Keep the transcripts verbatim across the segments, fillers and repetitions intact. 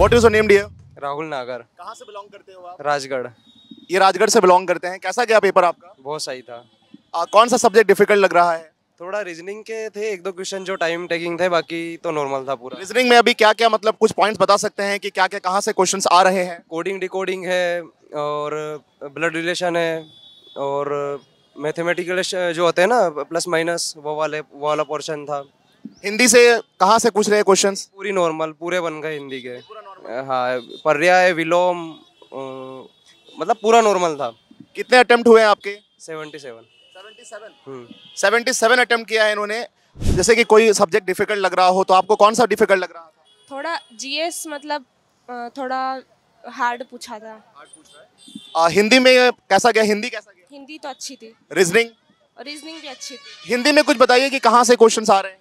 What is your name dear? Rahul Nagar. कहाँ से belong करते हो आप? राजगढ़। ये राजगढ़ से बिलोंग करते हैं। कैसा गया पेपर आपका? बहुत सही था। आ, कौन सा सब्जेक्ट डिफिकल्ट लग रहा है? थोड़ा रीजनिंग के थे एक दो क्वेश्चन जो टाइम टेकिंग थे, बाकी तो नॉर्मल था पूरा। रीजनिंग में अभी क्या क्या मतलब कुछ पॉइंट्स बता सकते हैं कि क्या क्या कहाँ से क्वेश्चंस आ रहे हैं? कोडिंग डिकोडिंग है और ब्लड रिलेशन है और मैथमेटिकल जो होते हैं ना प्लस माइनस वो वाले वो वाला पोर्शन था। हिंदी से कहाँ से पूछ रहे हैं क्वेश्चन? पूरी नॉर्मल पूरे बन गए हिंदी के। हाँ, पर्याय विलोम मतलब पूरा नॉर्मल था। कितने अटेम्प्ट हुए हैं आपके? Seventy seven. Seventy seven attempt किया है इन्होंने। जैसे कि कोई सब्जेक्ट डिफिकल्ट लग रहा हो तो आपको कौन सा डिफिकल्ट लग रहा था? थोड़ा जीएस मतलब थोड़ा हार्ड पूछा था। हार्ड पूछ रहा है। आ, हिंदी में कैसा गया? हिंदी कैसा गया? हिंदी तो अच्छी थी। रीजनिंग? रीजनिंग भी अच्छी थी। हिंदी में कुछ बताइए कि कहाँ से क्वेश्चन आ रहे हैं?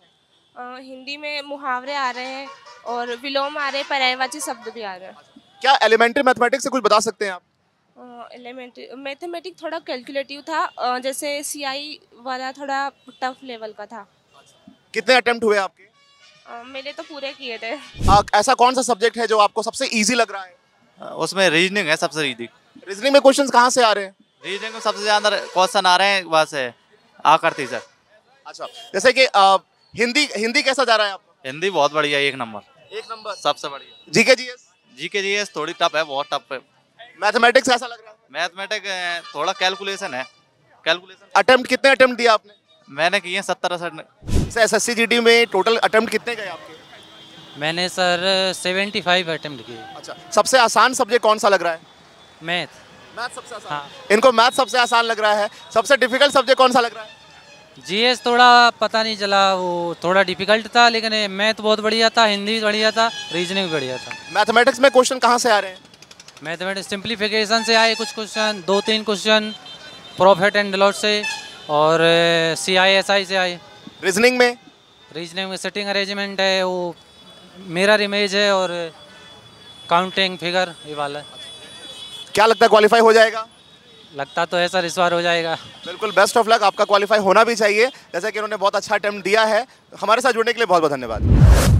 आ, हिंदी में मुहावरे आ रहे हैं और विलोम आ रहे हैं, पर्यायवाची शब्द भी आ रहे हैं। क्या एलिमेंट्री मैथमेटिक्स से कुछ बता सकते हैं आप? एलिमेंट्री मैथमेटिक थोड़ा कैलकुलेटिव था, जैसे सीआई वाला थोड़ा टफ लेवल का था। कितने अटेम्प्ट हुए आपके? आ, मेरे तो पूरे किए थे। आ, ऐसा कौन सा सब्जेक्ट है जो आपको सबसे इजी लग रहा है? आ, उसमें रीजनिंग है सबसे इजी। रीजनिंग में क्वेश्चंस कहाँ से आ रहे हैं? रीजनिंग में सबसे ज्यादा क्वेश्चन आ रहे हैं वहाँ से आकृति सर। अच्छा, जैसे कि आ, हिंदी हिंदी कैसा जा रहा है आपको? हिंदी बहुत बढ़िया, एक नंबर। एक नंबर सबसे बढ़िया। GK GS? जीके जीएस थोड़ी टफ है, बहुत टफ है। मैथमेटिक्स ऐसा लग रहा है? मैथमेटिक्स थोड़ा कैलकुलेशन है। कैलकुलेशन अटेम्प्ट कितने अटेम्प्ट दिया आपने? मैंने किए सत्तर अड़सठ। एसएससी जीडी में टोटल अटेम्प्ट कितने गए आपके? मैंने सर पचहत्तर अटेम्प्ट किए। अच्छा, सबसे आसान सब्जेक्ट कौन सा लग रहा है? मैथ। मैथ सबसे आसान। हाँ। इनको मैथ सबसे आसान लग रहा है। सबसे डिफिकल्ट सब्जेक्ट कौन सा लग रहा है? जीएस थोड़ा पता नहीं चला, वो थोड़ा डिफिकल्ट था, लेकिन मैथ बहुत बढ़िया था, हिंदी भी बढ़िया था, रीजनिंग बढ़िया था। मैथमेटिक्स में क्वेश्चन कहाँ से आ रहे हैं? मैथमेटिक्स सिंप्लीफिकेशन से आए कुछ क्वेश्चन, दो तीन क्वेश्चन प्रॉफिट एंड लॉस से और सी आई एस आई से आए। रीजनिंग में? रीजनिंग में सेटिंग अरेंजमेंट है, वो मिरर इमेज है और काउंटिंग फिगर ये वाला। क्या लगता है क्वालिफाई हो जाएगा? लगता तो ऐसा इस बार हो जाएगा। बिल्कुल, बेस्ट ऑफ लक। आपका क्वालिफाई होना भी चाहिए, जैसा कि उन्होंने बहुत अच्छा अटेम्प्ट दिया है। हमारे साथ जुड़ने के लिए बहुत बहुत धन्यवाद।